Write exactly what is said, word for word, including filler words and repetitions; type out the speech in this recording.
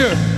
you.